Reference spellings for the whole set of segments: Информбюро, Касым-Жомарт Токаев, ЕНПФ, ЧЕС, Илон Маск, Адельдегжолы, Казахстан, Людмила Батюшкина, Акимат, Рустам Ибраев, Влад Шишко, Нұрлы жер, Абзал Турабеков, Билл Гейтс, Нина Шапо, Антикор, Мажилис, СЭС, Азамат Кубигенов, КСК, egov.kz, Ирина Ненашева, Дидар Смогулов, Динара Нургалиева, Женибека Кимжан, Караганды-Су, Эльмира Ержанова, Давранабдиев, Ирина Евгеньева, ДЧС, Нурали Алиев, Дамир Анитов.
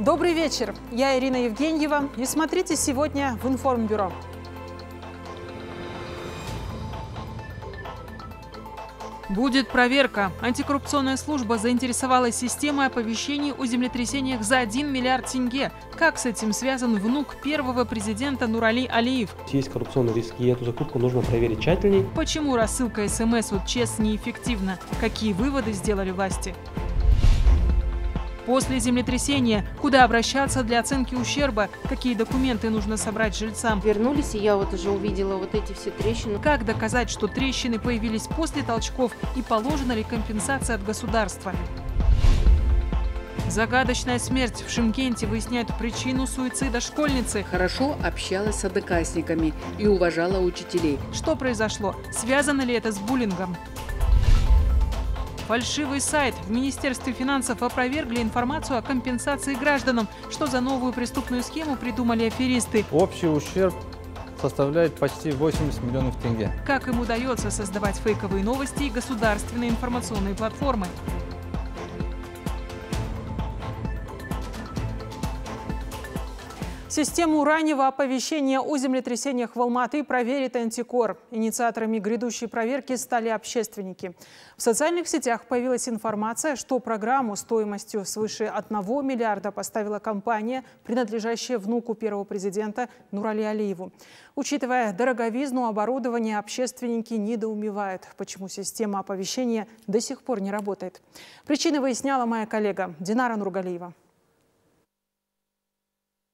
Добрый вечер. Я Ирина Евгеньева. И смотрите сегодня в Информбюро. Будет проверка. Антикоррупционная служба заинтересовалась системой оповещений о землетрясениях за 1 миллиард тенге. Как с этим связан внук первого президента Нурали Алиев? Есть коррупционные риски, и эту закупку нужно проверить тщательней. Почему рассылка СМС от ЧЕС неэффективна? Какие выводы сделали власти? После землетрясения куда обращаться для оценки ущерба? Какие документы нужно собрать жильцам? Вернулись, и я вот уже увидела вот эти все трещины. Как доказать, что трещины появились после толчков, и положена ли компенсация от государства? Загадочная смерть. В Шымкенте выясняют причину суицида школьницы. Хорошо общалась с одноклассниками и уважала учителей. Что произошло? Связано ли это с буллингом? Фальшивый сайт. В Министерстве финансов опровергли информацию о компенсации гражданам. Что за новую преступную схему придумали аферисты? Общий ущерб составляет почти 80 миллионов тенге. Как им удается создавать фейковые новости и государственные информационные платформы? Систему раннего оповещения о землетрясениях в Алматы проверит Антикор. Инициаторами грядущей проверки стали общественники. В социальных сетях появилась информация, что программу стоимостью свыше 1 миллиарда поставила компания, принадлежащая внуку первого президента Нурали Алиеву. Учитывая дороговизну оборудования, общественники недоумевают, почему система оповещения до сих пор не работает. Причины выясняла моя коллега Динара Нургалиева.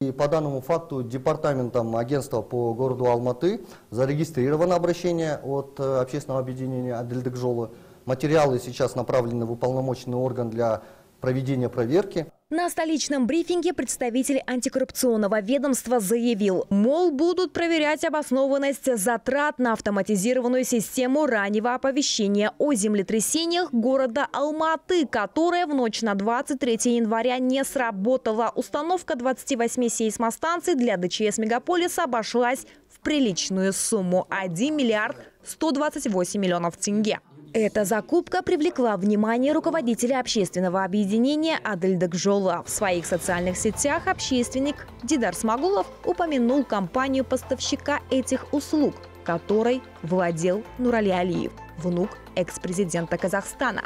И по данному факту департаментом агентства по городу Алматы зарегистрировано обращение от общественного объединения «Адельдегжолы». Материалы сейчас направлены в уполномоченный орган для проведения проверки. На столичном брифинге представитель антикоррупционного ведомства заявил, мол, будут проверять обоснованность затрат на автоматизированную систему раннего оповещения о землетрясениях города Алматы, которая в ночь на 23 января не сработала. Установка 28 сейсмостанций для ДЧС мегаполиса обошлась в приличную сумму – 1 миллиард 128 миллионов тенге. Эта закупка привлекла внимание руководителя общественного объединения «Адельдегжолы». В своих социальных сетях общественник Дидар Смогулов упомянул компанию-поставщика этих услуг, которой владел Нурали Алиев, внук экс-президента Казахстана.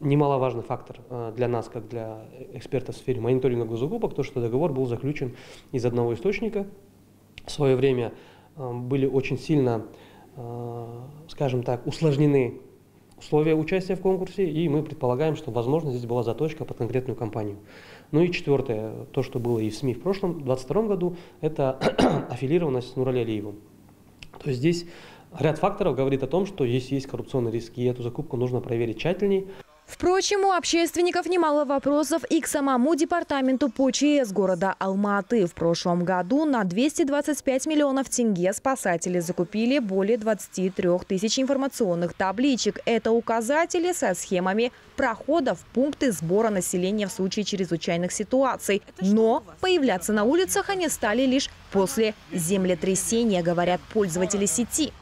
Немаловажный фактор для нас, как для экспертов в сфере мониторинга закупок, то, что договор был заключен из одного источника. В свое время были очень сильно, скажем так, усложнены условия участия в конкурсе, и мы предполагаем, что, возможно, здесь была заточка под конкретную компанию. Ну и четвертое, то, что было и в СМИ в прошлом, в 2022 году, это аффилированность с Нурали Алиевым. То есть здесь ряд факторов говорит о том, что здесь есть коррупционные риски, и эту закупку нужно проверить тщательней. Впрочем, у общественников немало вопросов и к самому департаменту по ЧС города Алматы. В прошлом году на 225 миллионов тенге спасатели закупили более 23 тысяч информационных табличек. Это указатели со схемами проходов, пункты сбора населения в случае чрезвычайных ситуаций. Но появляться на улицах они стали лишь после землетрясения, говорят пользователи сети.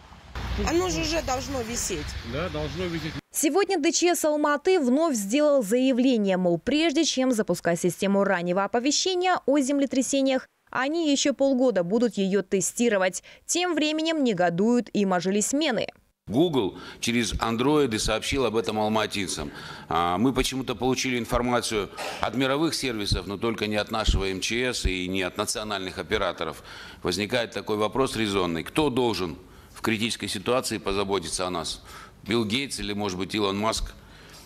Оно же уже должно висеть. Да, должно висеть. Сегодня ДЧС Алматы вновь сделал заявление, мол, прежде чем запускать систему раннего оповещения о землетрясениях, они еще полгода будут ее тестировать. Тем временем негодуют и мажилисмены. Google через андроиды сообщил об этом алматинцам. Мы почему-то получили информацию от мировых сервисов, но только не от нашего МЧС и не от национальных операторов. Возникает такой вопрос резонный. Кто должен в критической ситуации позаботиться о нас? Билл Гейтс или, может быть, Илон Маск?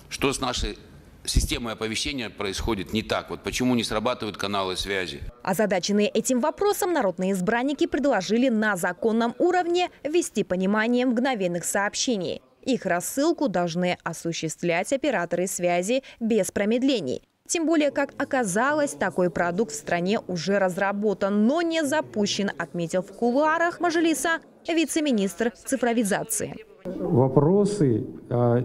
Что с нашей системой оповещения происходит не так? Вот почему не срабатывают каналы связи? Озадаченные этим вопросом народные избранники предложили на законном уровне ввести понимание мгновенных сообщений. Их рассылку должны осуществлять операторы связи без промедлений. Тем более, как оказалось, такой продукт в стране уже разработан, но не запущен, отметил в кулуарах Мажилиса вице-министр цифровизации. Вопросы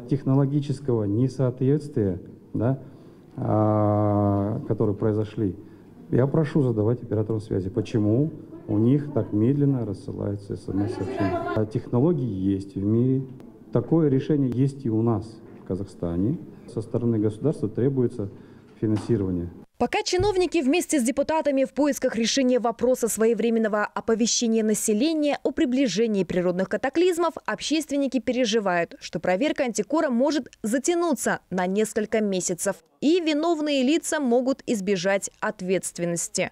технологического несоответствия, да, которые произошли, я прошу задавать операторам связи. Почему у них так медленно рассылаются СМС-сообщения? Технологии есть в мире. Такое решение есть и у нас, в Казахстане. Со стороны государства требуется финансирование. Пока чиновники вместе с депутатами в поисках решения вопроса своевременного оповещения населения о приближении природных катаклизмов, общественники переживают, что проверка Антикора может затянуться на несколько месяцев, и виновные лица могут избежать ответственности.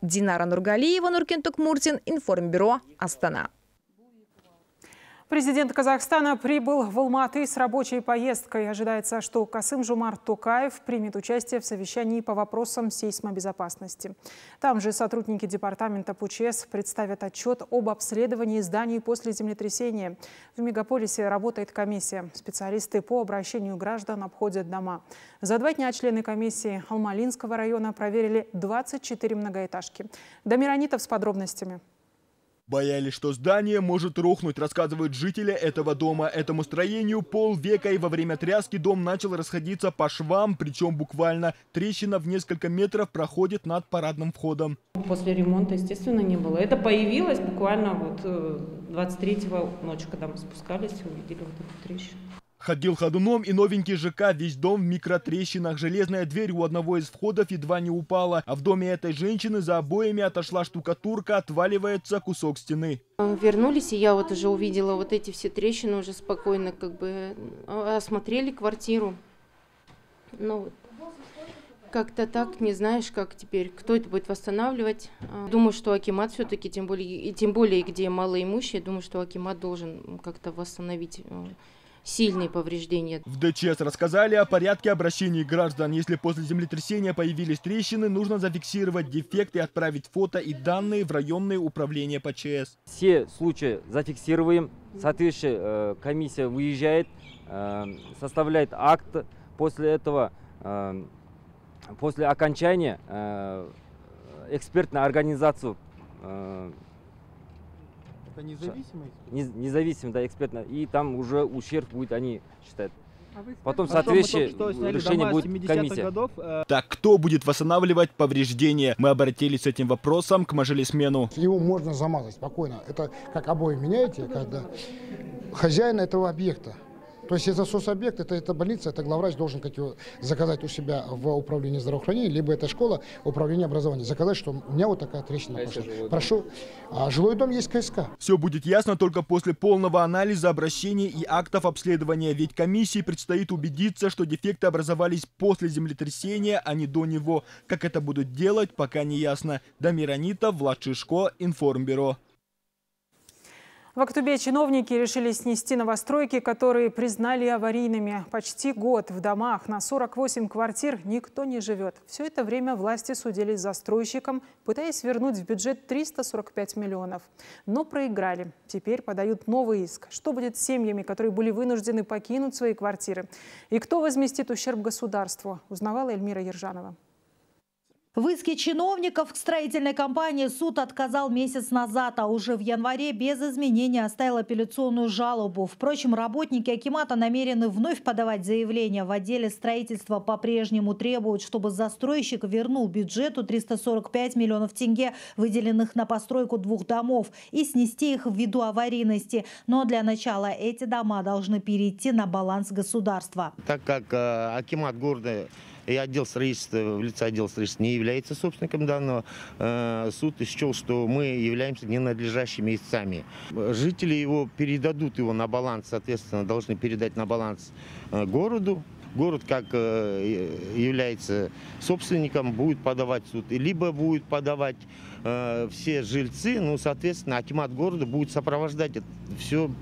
Динара Нургалиева, Нуркентук Муртин, Информбюро, Астана. Президент Казахстана прибыл в Алматы с рабочей поездкой. Ожидается, что Касым-Жомарт Токаев примет участие в совещании по вопросам сейсмобезопасности. Там же сотрудники департамента по ЧЕС представят отчет об обследовании зданий после землетрясения. В мегаполисе работает комиссия. Специалисты по обращению граждан обходят дома. За 2 дня члены комиссии Алмалинского района проверили 24 многоэтажки. Дамир Анитов с подробностями. Боялись, что здание может рухнуть, рассказывают жители этого дома. Этому строению полвека, и во время тряски дом начал расходиться по швам, причем буквально. Трещина в несколько метров проходит над парадным входом. После ремонта, естественно, не было. Это появилось буквально вот 23-го ночи, когда мы спускались, увидели вот эту трещину. Ходил ходуном и новенький ЖК, весь дом в микротрещинах. Железная дверь у одного из входов едва не упала. А в доме этой женщины за обоями отошла штукатурка, отваливается кусок стены. Вернулись, и я вот уже увидела вот эти все трещины, уже спокойно как бы осмотрели квартиру. Ну вот. Как-то так, не знаешь, как теперь, кто это будет восстанавливать. Думаю, что Акимат все-таки, тем более, где малоимущие, думаю, что Акимат должен как-то восстановить сильные повреждения. В ДЧС рассказали о порядке обращения граждан. Если после землетрясения появились трещины, нужно зафиксировать дефект и отправить фото и данные в районные управления по ЧС. Все случаи зафиксируем. Соответственно, комиссия выезжает, составляет акт. После этого, после окончания, экспертную организацию. Это независимый, да, экспертно. И там уже ущерб будет, они считают. Потом соответствующее решение будет комиссия. Так кто будет восстанавливать повреждения? Мы обратились с этим вопросом к мажилисмену. Его можно замазать спокойно. Это как обои меняете, когда хозяин этого объекта. То есть это соцобъект, это больница, это главврач должен как его заказать у себя в управлении здравоохранения, либо это школа, управление образования. Заказать, что у меня вот такая трещина пошла. Прошу, жилой дом есть КСК. Все будет ясно только после полного анализа обращений и актов обследования. Ведь комиссии предстоит убедиться, что дефекты образовались после землетрясения, а не до него. Как это будут делать, пока не ясно. Дамир Анитов, Влад Шишко, Информбюро. В Актубе чиновники решили снести новостройки, которые признали аварийными. Почти год в домах на 48 квартир никто не живет. Все это время власти судились с застройщиком, пытаясь вернуть в бюджет 345 миллионов. Но проиграли. Теперь подают новый иск. Что будет с семьями, которые были вынуждены покинуть свои квартиры? И кто возместит ущерб государству? Узнавала Эльмира Ержанова. В иске чиновников к строительной компании суд отказал месяц назад, а уже в январе без изменений оставил апелляционную жалобу. Впрочем, работники Акимата намерены вновь подавать заявление. В отделе строительства по-прежнему требуют, чтобы застройщик вернул бюджету 345 миллионов тенге, выделенных на постройку 2 домов, и снести их ввиду аварийности. Но для начала эти дома должны перейти на баланс государства. Так как Акимат города и отдел строительства, в лице отдела строительства, не является собственником данного, суд счел, что мы являемся ненадлежащими истцами. Жители его передадут его на баланс, соответственно, должны передать на баланс городу. Город, как является собственником, будет подавать в суд. Либо будет подавать все жильцы, ну, соответственно, Акимат города будет сопровождать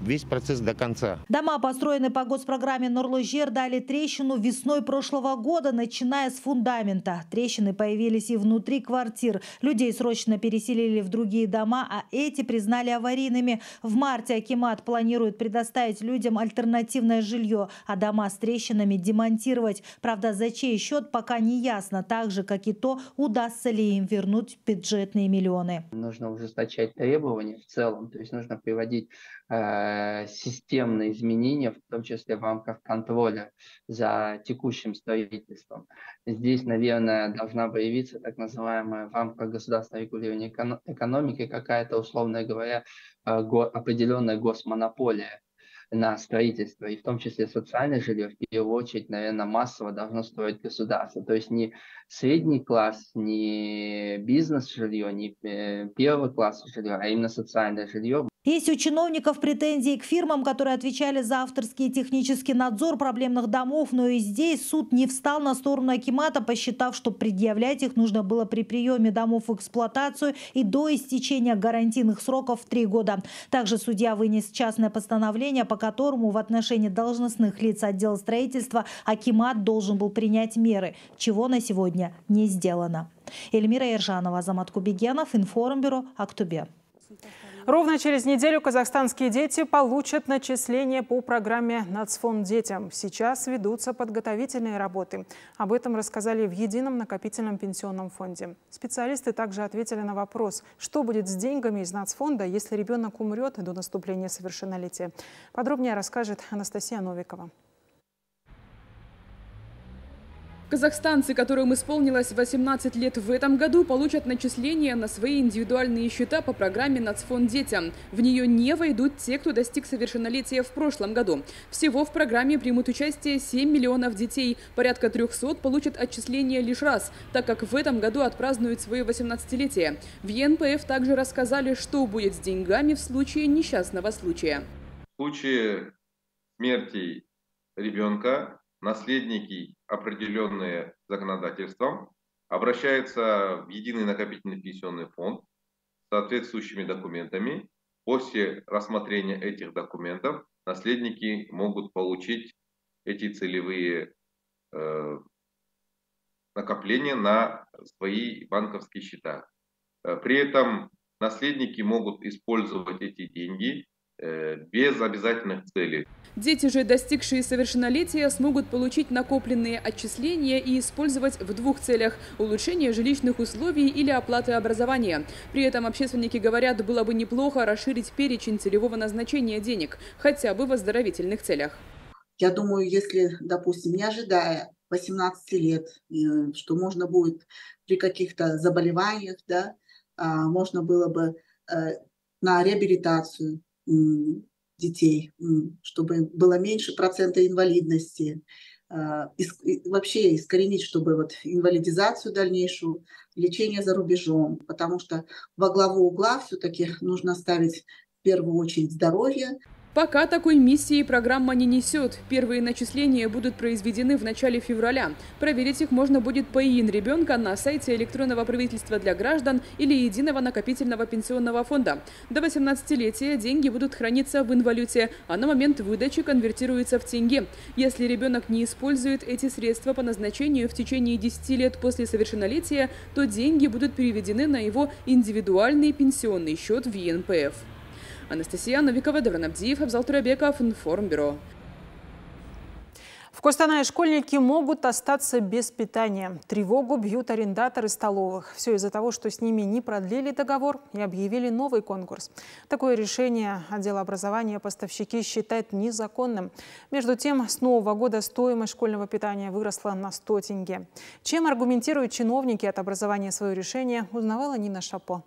весь процесс до конца. Дома, построенные по госпрограмме «Нұрлы жер», дали трещину весной прошлого года, начиная с фундамента. Трещины появились и внутри квартир. Людей срочно переселили в другие дома, а эти признали аварийными. В марте Акимат планирует предоставить людям альтернативное жилье, а дома с трещинами демонтировать. Правда, за чей счет пока не ясно, так же, как и то, удастся ли им вернуть бюджетные миллионы. Нужно ужесточать требования в целом, то есть нужно приводить системные изменения, в том числе в рамках контроля за текущим строительством. Здесь, наверное, должна появиться так называемая в рамках государственного регулирования экономики какая-то, условно говоря, определенная госмонополия. на строительство, и в том числе социальное жилье, в первую очередь, наверное, массово должно строить государство. То есть не средний класс, не бизнес-жилье, не первый класс жилье, а именно социальное жилье. Есть у чиновников претензии к фирмам, которые отвечали за авторский и технический надзор проблемных домов, но и здесь суд не встал на сторону акимата, посчитав, что предъявлять их нужно было при приеме домов в эксплуатацию и до истечения гарантийных сроков в 3 года. Также судья вынес частное постановление, по которому в отношении должностных лиц отдела строительства акимат должен был принять меры, чего на сегодня не сделано. Эльмира Ержанова, Азамат Кубигенов, Информбюро, Актубе. Ровно через неделю казахстанские дети получат начисление по программе «Нацфонд детям». Сейчас ведутся подготовительные работы. Об этом рассказали в Едином накопительном пенсионном фонде. Специалисты также ответили на вопрос, что будет с деньгами из Нацфонда, если ребенок умрет до наступления совершеннолетия. Подробнее расскажет Анастасия Новикова. Казахстанцы, которым исполнилось 18 лет в этом году, получат начисления на свои индивидуальные счета по программе «Нацфонд детям». В нее не войдут те, кто достиг совершеннолетия в прошлом году. Всего в программе примут участие 7 миллионов детей. Порядка 300 получат отчисления лишь раз, так как в этом году отпразднуют свое 18-летие. В ЕНПФ также рассказали, что будет с деньгами в случае несчастного случая. В случае смерти ребенка наследники, определенные законодательством, обращаются в Единый накопительный пенсионный фонд с соответствующими документами. После рассмотрения этих документов наследники могут получить эти целевые накопления на свои банковские счета. При этом наследники могут использовать эти деньги без обязательных целей. Дети же, достигшие совершеннолетия, смогут получить накопленные отчисления и использовать в 2 целях – улучшение жилищных условий или оплаты образования. При этом общественники говорят, было бы неплохо расширить перечень целевого назначения денег, хотя бы в оздоровительных целях. Я думаю, если, допустим, не ожидая 18 лет, что можно будет при каких-то заболеваниях, да, можно было бы на реабилитацию детей, чтобы было меньше процента инвалидности, и вообще искоренить, чтобы вот инвалидизацию дальнейшую, лечение за рубежом, потому что во главу угла все-таки нужно ставить в первую очередь здоровье. Пока такой миссии программа не несет. Первые начисления будут произведены в начале февраля. Проверить их можно будет по ИИН ребенка на сайте электронного правительства для граждан или Единого накопительного пенсионного фонда. До 18-летия деньги будут храниться в инвалюте, а на момент выдачи конвертируются в тенге. Если ребенок не использует эти средства по назначению в течение 10 лет после совершеннолетия, то деньги будут переведены на его индивидуальный пенсионный счет в ЕНПФ. Анастасия Новикова, Давранабдиев, Абзал Турабеков, Информбюро. В Костанае школьники могут остаться без питания. Тревогу бьют арендаторы столовых. Все из-за того, что с ними не продлили договор и объявили новый конкурс. Такое решение отдела образования поставщики считают незаконным. Между тем, с нового года стоимость школьного питания выросла на 100 тенге. Чем аргументируют чиновники от образования свое решение, узнавала Нина Шапо.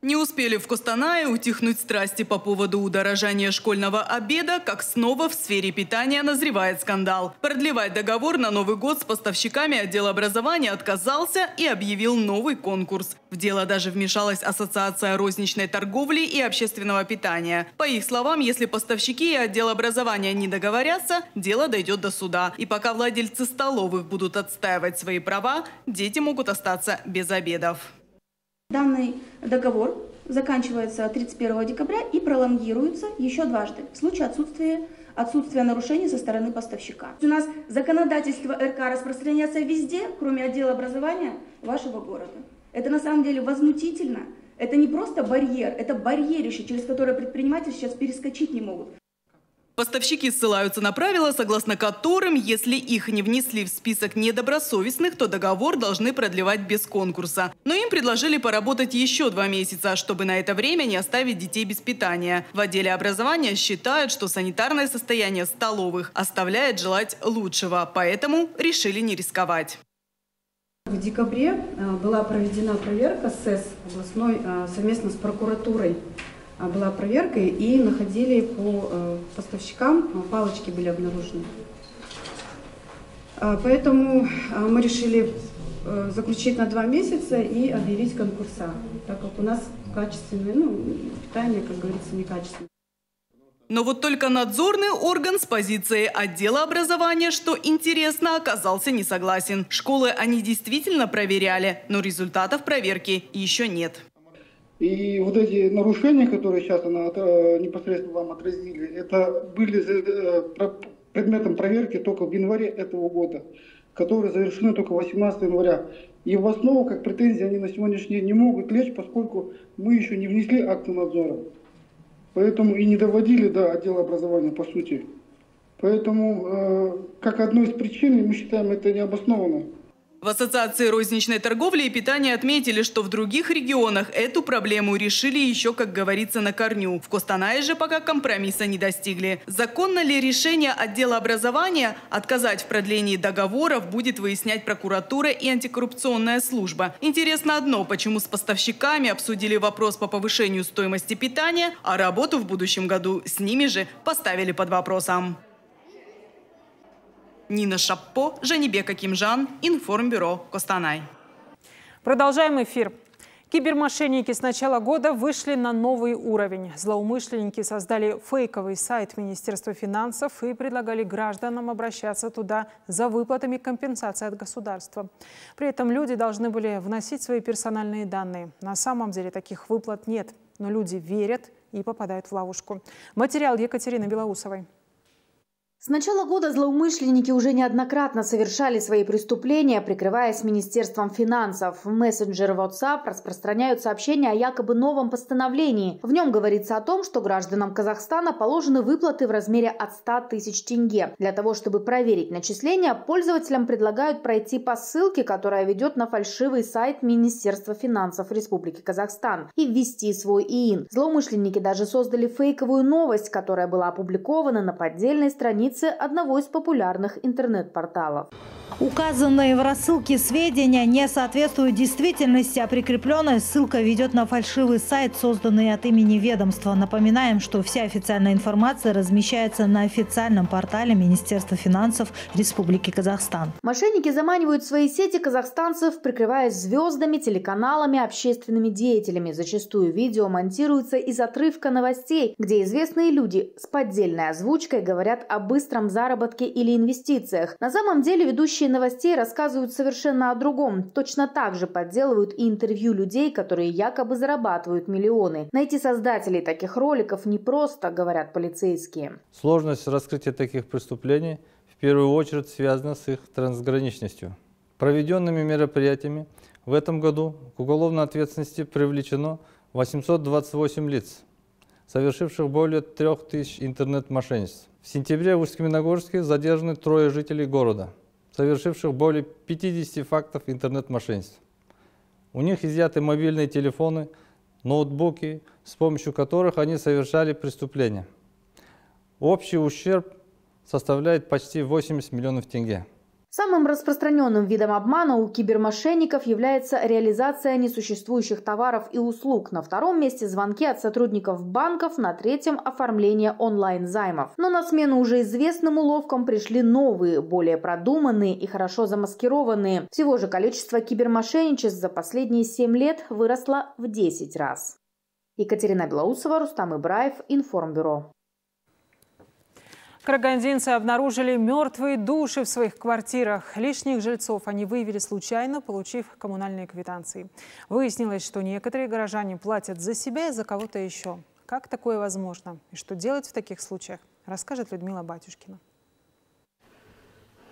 Не успели в Костанае утихнуть страсти по поводу удорожания школьного обеда, как снова в сфере питания назревает скандал. Продлевать договор на Новый год с поставщиками отдел образования отказался и объявил новый конкурс. В дело даже вмешалась Ассоциация розничной торговли и общественного питания. По их словам, если поставщики и отдел образования не договорятся, дело дойдет до суда. И пока владельцы столовых будут отстаивать свои права, дети могут остаться без обедов. Данный договор заканчивается 31 декабря и пролонгируется еще дважды в случае отсутствия нарушений со стороны поставщика. У нас законодательство РК распространяется везде, кроме отдела образования вашего города. Это на самом деле возмутительно. Это не просто барьер, это барьерище, через которое предприниматели сейчас перескочить не могут. Поставщики ссылаются на правила, согласно которым, если их не внесли в список недобросовестных, то договор должны продлевать без конкурса. Но им предложили поработать еще 2 месяца, чтобы на это время не оставить детей без питания. В отделе образования считают, что санитарное состояние столовых оставляет желать лучшего, поэтому решили не рисковать. В декабре была проведена проверка СЭС областной совместно с прокуратурой была проверка, и находили по поставщикам, палочки были обнаружены. Поэтому мы решили заключить на 2 месяца и объявить конкурса, так как у нас качественное, питание, как говорится, некачественное. Но вот только надзорный орган с позиции отдела образования, что интересно, оказался не согласен. Школы они действительно проверяли, но результатов проверки еще нет. И вот эти нарушения, которые сейчас непосредственно вам отразили, это были предметом проверки только в январе этого года, которые завершены только 18 января. И в основу, как претензии, они на сегодняшний день не могут лечь, поскольку мы еще не внесли акты надзора. Поэтому и не доводили до отдела образования, по сути. Поэтому, как одну из причин, мы считаем это необоснованно. В Ассоциации розничной торговли и питания отметили, что в других регионах эту проблему решили еще, как говорится, на корню. В Костанае же пока компромисса не достигли. Законно ли решение отдела образования отказать в продлении договоров будет выяснять прокуратура и антикоррупционная служба. Интересно одно, почему с поставщиками обсудили вопрос по повышению стоимости питания, а работу в будущем году с ними же поставили под вопросом. Нина Шапо, Женибека Кимжан, Информбюро, Костанай. Продолжаем эфир. Кибермошенники с начала года вышли на новый уровень. Злоумышленники создали фейковый сайт Министерства финансов и предлагали гражданам обращаться туда за выплатами компенсации от государства. При этом люди должны были вносить свои персональные данные. На самом деле таких выплат нет, но люди верят и попадают в ловушку. Материал Екатерины Белоусовой. С начала года злоумышленники уже неоднократно совершали свои преступления, прикрываясь Министерством финансов. В мессенджере WhatsApp распространяют сообщения о якобы новом постановлении. В нем говорится о том, что гражданам Казахстана положены выплаты в размере от 100 тысяч тенге. Для того, чтобы проверить начисления, пользователям предлагают пройти по ссылке, которая ведет на фальшивый сайт Министерства финансов Республики Казахстан, и ввести свой ИИН. Злоумышленники даже создали фейковую новость, которая была опубликована на поддельной странице одного из популярных интернет-порталов. Указанные в рассылке сведения не соответствуют действительности, а прикрепленная ссылка ведет на фальшивый сайт, созданный от имени ведомства. Напоминаем, что вся официальная информация размещается на официальном портале Министерства финансов Республики Казахстан. Мошенники заманивают в свои сети казахстанцев, прикрываясь звездами, телеканалами, общественными деятелями. Зачастую видео монтируется из отрывка новостей, где известные люди с поддельной озвучкой говорят о быстром заработке или инвестициях. На самом деле ведущие новостей рассказывают совершенно о другом. Точно так же подделывают и интервью людей, которые якобы зарабатывают миллионы. Найти создателей таких роликов непросто, говорят полицейские. Сложность раскрытия таких преступлений в первую очередь связана с их трансграничностью. Проведенными мероприятиями в этом году к уголовной ответственности привлечено 828 лиц, совершивших более 3000 интернет-мошенничеств. В сентябре в Усть-Каменогорске задержаны 3 жителей города, совершивших более 50 фактов интернет-мошенничеств. У них изъяты мобильные телефоны, ноутбуки, с помощью которых они совершали преступления. Общий ущерб составляет почти 80 миллионов тенге. Самым распространенным видом обмана у кибермошенников является реализация несуществующих товаров и услуг. На 2-м месте звонки от сотрудников банков, на 3-м – оформление онлайн-займов. Но на смену уже известным уловкам пришли новые, более продуманные и хорошо замаскированные. Всего же количество кибермошенничеств за последние 7 лет выросло в 10 раз. Екатерина Белоусова, Рустам Ибраев, Информбюро. Карагандинцы обнаружили мертвые души в своих квартирах. Лишних жильцов они выявили случайно, получив коммунальные квитанции. Выяснилось, что некоторые горожане платят за себя и за кого-то еще. Как такое возможно и что делать в таких случаях, расскажет Людмила Батюшкина.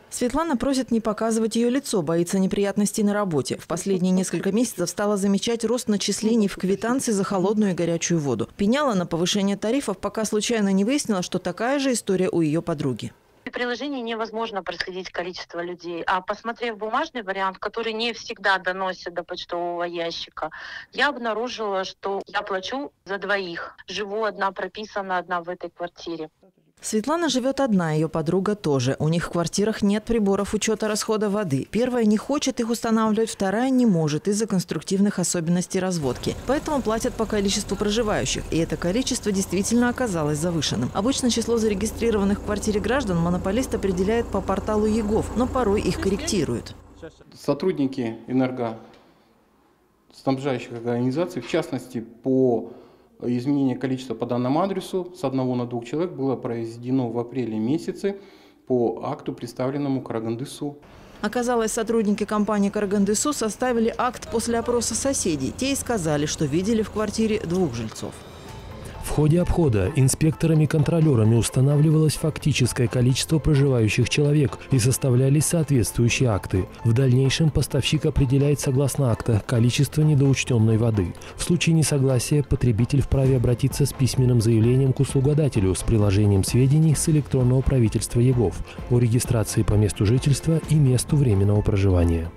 Светлана просит не показывать ее лицо, боится неприятностей на работе. В последние несколько месяцев стала замечать рост начислений в квитанции за холодную и горячую воду. Пеняла на повышение тарифов, пока случайно не выяснила, что такая же история у ее подруги. В приложении невозможно проследить количество людей. А посмотрев бумажный вариант, который не всегда доносит до почтового ящика, я обнаружила, что я плачу за 2. Живу одна, прописана одна в этой квартире. Светлана живет одна, ее подруга тоже. У них в квартирах нет приборов учета расхода воды. Первая не хочет их устанавливать, вторая не может из-за конструктивных особенностей разводки. Поэтому платят по количеству проживающих. И это количество действительно оказалось завышенным. Обычно число зарегистрированных в квартире граждан монополист определяет по порталу ЕГОВ, но порой их корректируют. Сотрудники энергоснабжающих организаций, в частности, по изменение количества по данному адресу с 1 на 2 человек было произведено в апреле месяце по акту, представленному Караганды-Су. Оказалось, сотрудники компании «Караганды-Су» составили акт после опроса соседей. Те и сказали, что видели в квартире двух жильцов. В ходе обхода инспекторами-контролерами устанавливалось фактическое количество проживающих человек и составлялись соответствующие акты. В дальнейшем поставщик определяет согласно акта количество недоучтенной воды. В случае несогласия потребитель вправе обратиться с письменным заявлением к услугодателю с приложением сведений с электронного правительства ЕГОВ о регистрации по месту жительства и месту временного проживания.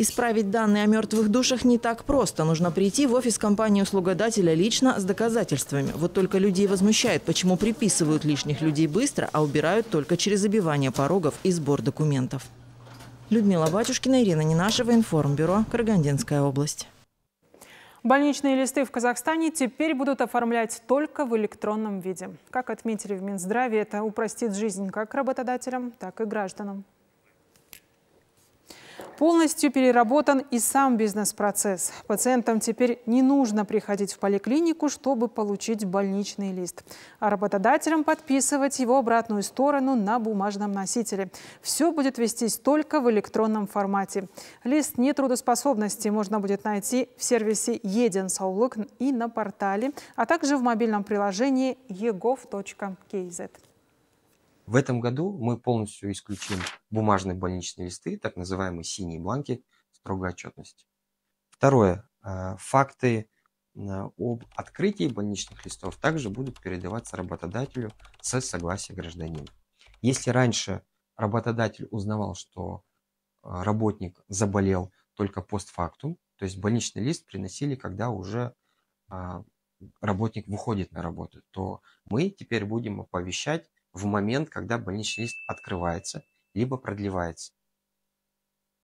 Исправить данные о мертвых душах не так просто. Нужно прийти в офис компании-услугодателя лично с доказательствами. Вот только людей возмущает, почему приписывают лишних людей быстро, а убирают только через забивание порогов и сбор документов. Людмила Батюшкина, Ирина Ненашева, Информбюро, Карагандинская область. Больничные листы в Казахстане теперь будут оформлять только в электронном виде. Как отметили в Минздраве, это упростит жизнь как работодателям, так и гражданам. Полностью переработан и сам бизнес-процесс. Пациентам теперь не нужно приходить в поликлинику, чтобы получить больничный лист, а работодателям подписывать его обратную сторону на бумажном носителе. Все будет вестись только в электронном формате. Лист нетрудоспособности можно будет найти в сервисе «Единсаулык» и на портале, а также в мобильном приложении egov.kz. В этом году мы полностью исключим бумажные больничные листы, так называемые синие бланки строгой отчетности. Второе. Факты об открытии больничных листов также будут передаваться работодателю с согласия гражданина. Если раньше работодатель узнавал, что работник заболел только постфактум, то есть больничный лист приносили, когда уже работник выходит на работу, то мы теперь будем оповещать в момент, когда больничный лист открывается, либо продлевается.